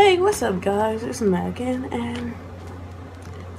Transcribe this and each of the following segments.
Hey, what's up guys, it's Megan, and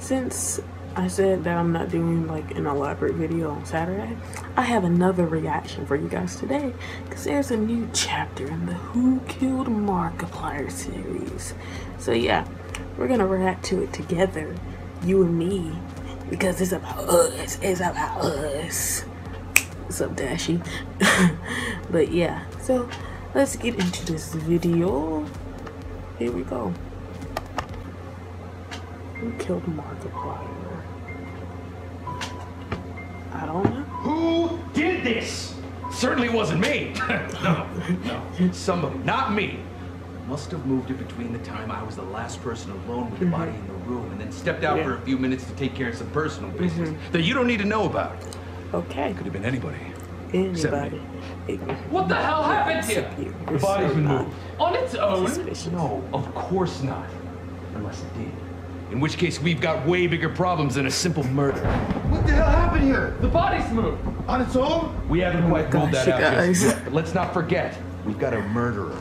since I said that I'm not doing like an elaborate video on Saturday, I have another reaction for you guys today, because there's a new chapter in the Who Killed Markiplier series. So yeah, we're gonna react to it together, you and me, because it's about us, What's up, Dashy? But yeah, so let's get into this video. Here we go. Who killed Markiplier? I don't know. Who did this? Certainly wasn't me. No. Somebody, not me. Must have moved it between the time I was the last person alone with the body in the room and then stepped out for a few minutes to take care of some personal business that you don't need to know about. Okay. Could have been anybody. Anybody. What the hell happened here? The body's been moved. On its own? Suspicious. No, of course not. Unless it did. In which case, we've got way bigger problems than a simple murder. What the hell happened here? The body's moved. On its own? We haven't quite ruled that out just yet. But let's not forget, we've got a murderer.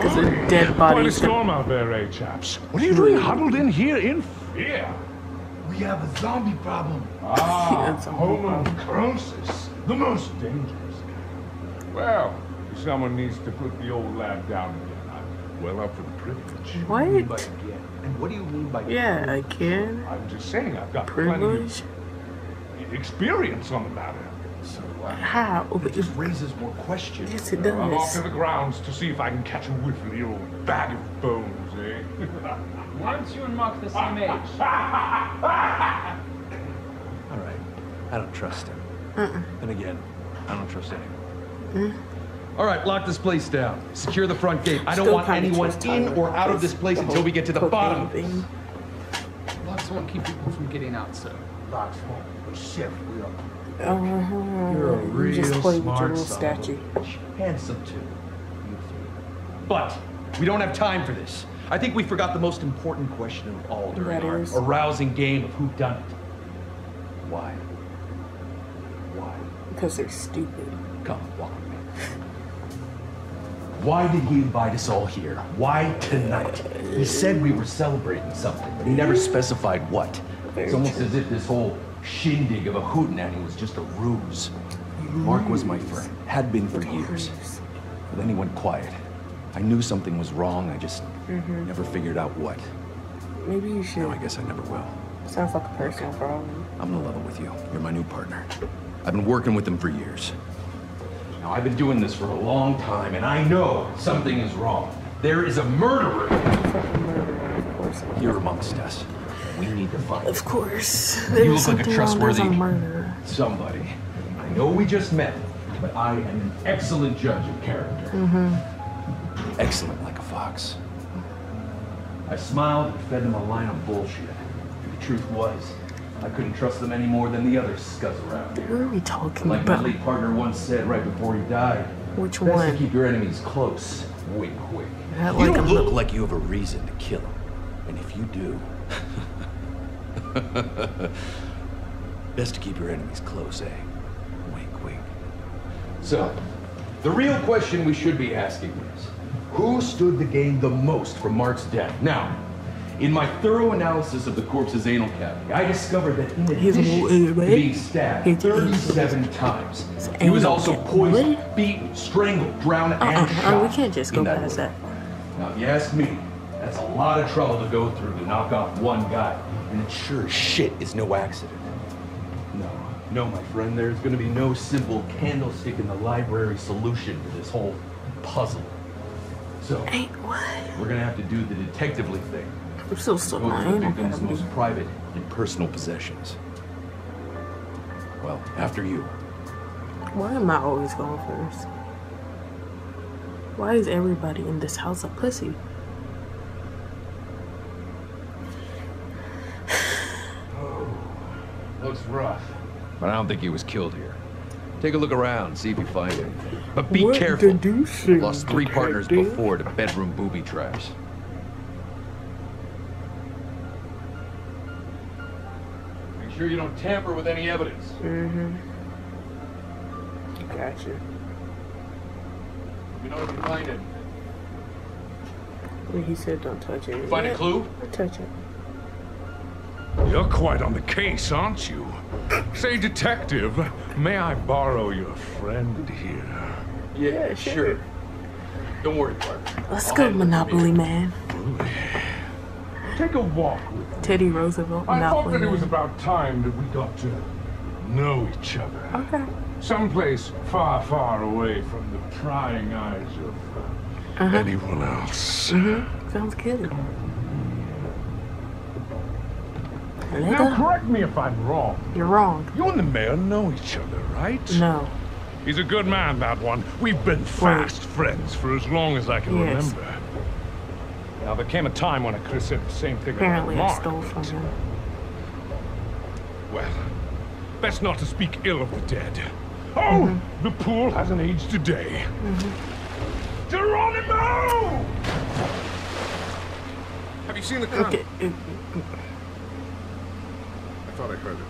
There's a dead body. Quite a storm out there, eh, chaps? What are you doing huddled in here in fear? We have a zombie problem. Ah, homunculosis. The most dangerous kind. Well, someone needs to put the old lab down again. I'm well up for the privilege. What? What do you mean by again? And what do you mean by again? I'm just saying I've got privilege, plenty of experience on the matter. So how? It just raises more questions. Yes, it does. I'm off to the grounds to see if I can catch a whiff of the old bag of bones, eh? Why don't you and Mark the same age? All right. I don't trust him. And again, I don't trust anyone. All right, lock this place down. Secure the front gate. I don't want anyone in or out of this place until we get to the bottom. Locks won't keep people from getting out, sir. Locks won't. But shit, we are. You're a real statue. Handsome too. But we don't have time for this. I think we forgot the most important question of all during our arousing game of who done it. Why? Because they're stupid. Come on. Why did he invite us all here? Why tonight? He said we were celebrating something, but he never specified what. It's almost as if this whole shindig of a hootenanny was just a ruse. Mark was my friend, had been for years. But then he went quiet. I knew something was wrong, I just never figured out what. Maybe you should. No, I guess I never will. Sounds like a personal problem. I'm in love with you. You're my new partner. I've been working with them for years. Now, I've been doing this for a long time, and I know something is wrong. There is a murderer. You're amongst us. We need to find him. Of course. You look like a trustworthy somebody. I know we just met, but I am an excellent judge of character. Excellent like a fox. I smiled and fed them a line of bullshit. And the truth was, I couldn't trust them any more than the other scuds around here. Who are we talking about? My late partner once said right before he died. Which one? Best to keep your enemies close. Wink, wink. You don't look like you have a reason to kill them. And if you do, best to keep your enemies close, eh? Wink, wink. So, the real question we should be asking is, who stood to gain the most from Mark's death? Now, in my thorough analysis of the corpse's anal cavity, I discovered that in addition to being stabbed 37 times, he was also poisoned, beaten, strangled, drowned, and shot. We can't just go past that. Now, if you ask me, that's a lot of trouble to go through to knock off one guy, and it sure as shit is no accident. No, no, my friend, there's going to be no simple candlestick in the library solution to this whole puzzle. So, we're going to have to do the detectively thing. I'm still so the victim's most private and personal possessions. Well, after you. Why am I always going first? Why is everybody in this house a pussy? Looks rough. But I don't think he was killed here. Take a look around, see if you find anything. But be careful. I've lost three partners before to bedroom booby traps. Sure you don't tamper with any evidence. Gotcha. You know if you find it. Well, he said don't touch it. Find a clue? I'll touch it. You're quite on the case, aren't you? Say, detective, may I borrow your friend here? Yeah, sure. Don't worry, partner. Let's go, Monopoly Man. Take a walk with me. Teddy Roosevelt, Monopoly Man. I thought that it was about time that we got to know each other. Okay. Someplace far, far away from the prying eyes of anyone else. Mm-hmm. Sounds good. Now, correct me if I'm wrong. You're wrong. You and the mayor know each other, right? No. He's a good man, that one. We've been fast friends for as long as I can remember. Now, there came a time when I could have said the same thing about Mark. Apparently, I stole from him. Well, best not to speak ill of the dead. Oh, the pool hasn't aged a day. Geronimo! Have you seen the colonel? I thought I heard it.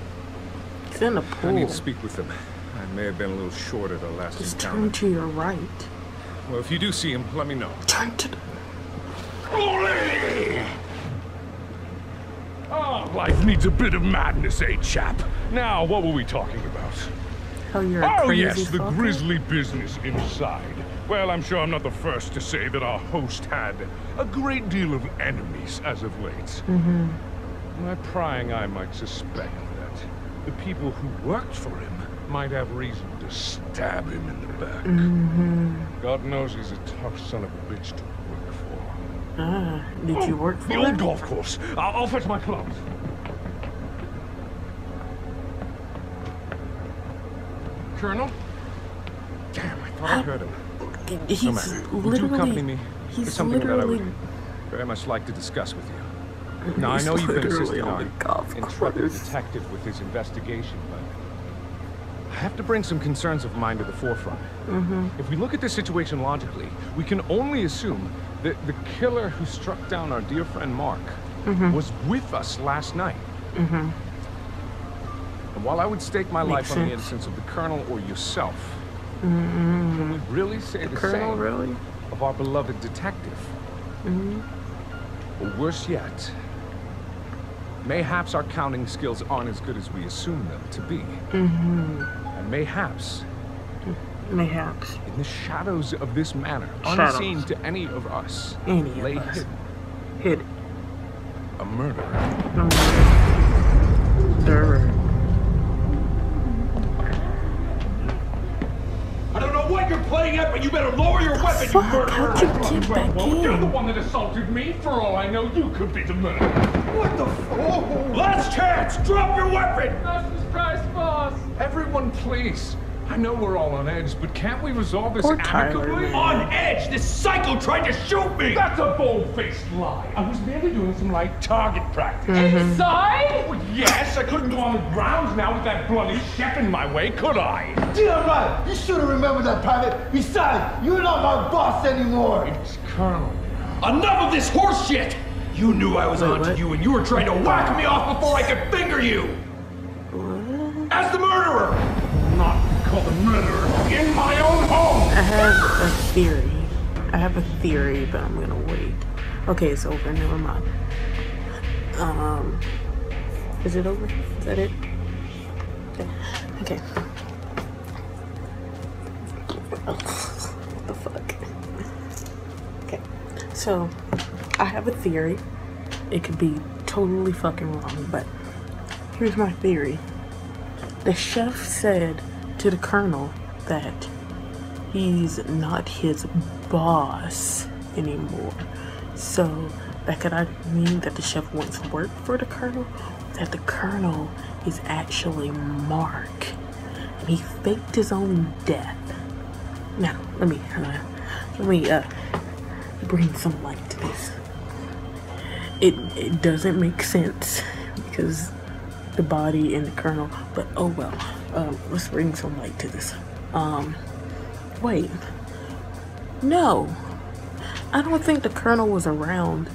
It's in the pool. I need to speak with him. I may have been a little short at our last encounter. Just turn to your right. Well, if you do see him, let me know. Turn to the... Holy! Oh, life needs a bit of madness, eh, chap? Now, what were we talking about? Oh, you're a crazy fucker. The grisly business inside. Well, I'm sure I'm not the first to say that our host had a great deal of enemies as of late. My prying eye might suspect that the people who worked for him might have reason to stab him in the back. God knows he's a tough son of a bitch to work for. Did you work for him? The old golf course. I'll fetch my clubs. Colonel? Damn, I thought I heard him. He's Would you accompany me? There's something that I would very much like to discuss with you. Now, I know you've been assisting our intrepid detective with his investigation, but I have to bring some concerns of mine to the forefront. If we look at this situation logically, we can only assume that the killer who struck down our dear friend Mark was with us last night. And while I would stake my life on the innocence of the colonel or yourself, can we really say the same of our beloved detective? Or worse yet, mayhaps our counting skills aren't as good as we assume them to be. And mayhaps, in the shadows of this manor, unseen to any of us, lay hid a murderer. I don't know what you're playing at, but you better lower your weapon, you murderer! How'd you get back in? You're the one that assaulted me. For all I know, you could be the murderer. What the fuck? Last chance! Drop your weapon! Jesus Christ, boss! Everyone, please. I know we're all on edge, but can't we resolve this amicably? On edge? This psycho tried to shoot me! That's a bold-faced lie. I was merely doing some light target practice. Inside? Well, yes, I couldn't go on the grounds now with that bloody chef in my way, could I? Damn right! You should have remembered that, Private. Besides, you're not my boss anymore. It's Colonel. Enough of this horse shit! You knew I was onto you, and you were trying to whack me off before I could finger you! As the murderer! Not called a murderer in my own home. I have a theory. But I'm gonna wait. Okay, it's over. Never mind. Is it over? Is that it? Okay. What the fuck? Okay. So, I have a theory. It could be totally fucking wrong, but here's my theory. The chef said to the colonel that he's not his boss anymore. So that could mean that the chef once worked for the colonel, that the colonel is actually Mark. And he faked his own death. Now, let me bring some light to this. It doesn't make sense because the body and the colonel, but oh well. Let's bring some light to this. Wait. No. I don't think the colonel was around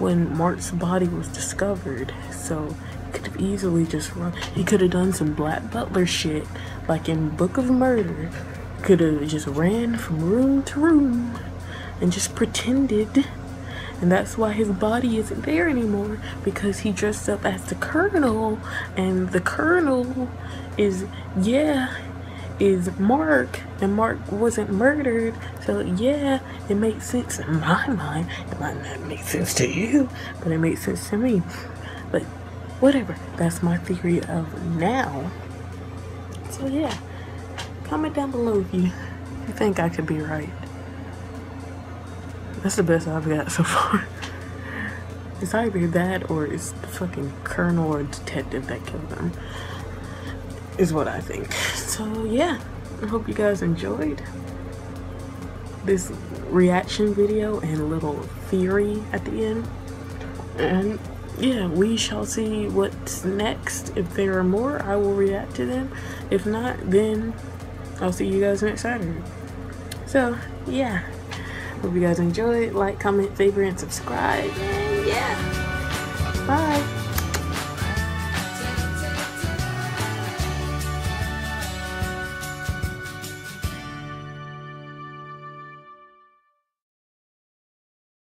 when Mark's body was discovered. So, he could have easily just run. He could have done some Black Butler shit. Like in Book of Murder. Could have just ran from room to room. And just pretended And that's why his body isn't there anymore, because he dressed up as the Colonel, and the Colonel is Mark, and Mark wasn't murdered. So yeah, it makes sense in my mind. It might not make sense to you, but it makes sense to me. But whatever, that's my theory of now. So yeah, comment down below if you think I could be right. That's the best I've got so far. It's either that or it's the fucking Colonel or detective that killed them, is what I think. So yeah, I hope you guys enjoyed this reaction video and a little theory at the end. And yeah, we shall see what's next. If there are more, I will react to them. If not, then I'll see you guys next Saturday. So yeah, hope you guys enjoyed. Like, comment, favorite, and subscribe. And yeah.